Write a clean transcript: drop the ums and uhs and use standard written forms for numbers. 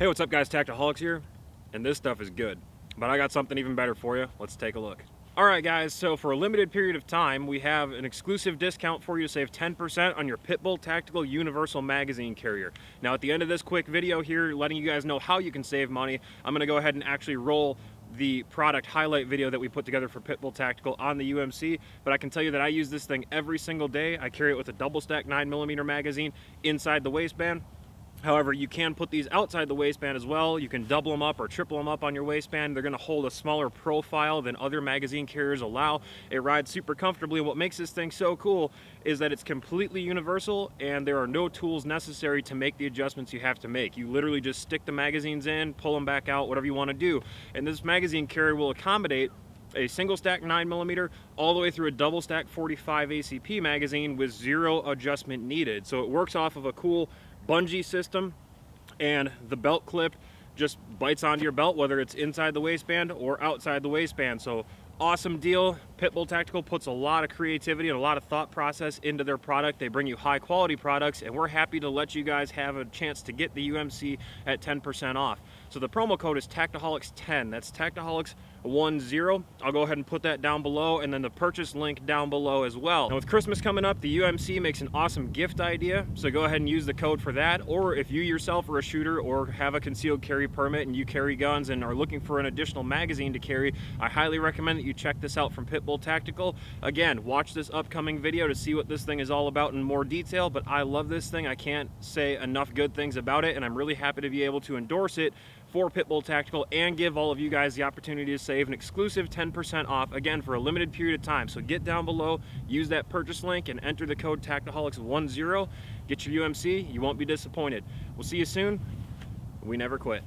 Hey, what's up guys, Tactiholics here, and this stuff is good, but I got something even better for you. Let's take a look. Alright guys, so for a limited period of time, we have an exclusive discount for you to save 10% on your Pitbull Tactical Universal Magazine Carrier. Now at the end of this quick video here, letting you guys know how you can save money, I'm going to go ahead and actually roll the product highlight video that we put together for Pitbull Tactical on the UMC, but I can tell you that I use this thing every single day. I carry it with a double stack 9mm magazine inside the waistband. However, you can put these outside the waistband as well. You can double them up or triple them up on your waistband. They're going to hold a smaller profile than other magazine carriers allow. It rides super comfortably. What makes this thing so cool is that it's completely universal and there are no tools necessary to make the adjustments you have to make. You literally just stick the magazines in, pull them back out, whatever you want to do. And this magazine carrier will accommodate a single stack 9mm all the way through a double stack 45 ACP magazine with zero adjustment needed. So it works off of a cool bungee system, and the belt clip just bites onto your belt, whether it's inside the waistband or outside the waistband. So awesome deal. Pitbull Tactical puts a lot of creativity and a lot of thought process into their product. They bring you high quality products, and we're happy to let you guys have a chance to get the UMC at 10% off. So the promo code is Tactiholics10. That's Tactiholics10. I'll go ahead and put that down below, and then the purchase link down below as well. Now with Christmas coming up, the UMC makes an awesome gift idea, so go ahead and use the code for that. Or if you yourself are a shooter or have a concealed carry permit and you carry guns and are looking for an additional magazine to carry, I highly recommend that you check this out from Pitbull Tactical. Again, watch this upcoming video to see what this thing is all about in more detail, but I love this thing. I can't say enough good things about it, and I'm really happy to be able to endorse it for Pitbull Tactical and give all of you guys the opportunity to save an exclusive 10% off, again, for a limited period of time. So get down below, use that purchase link, and enter the code Tactiholics10. Get your UMC. You won't be disappointed. We'll see you soon. We never quit.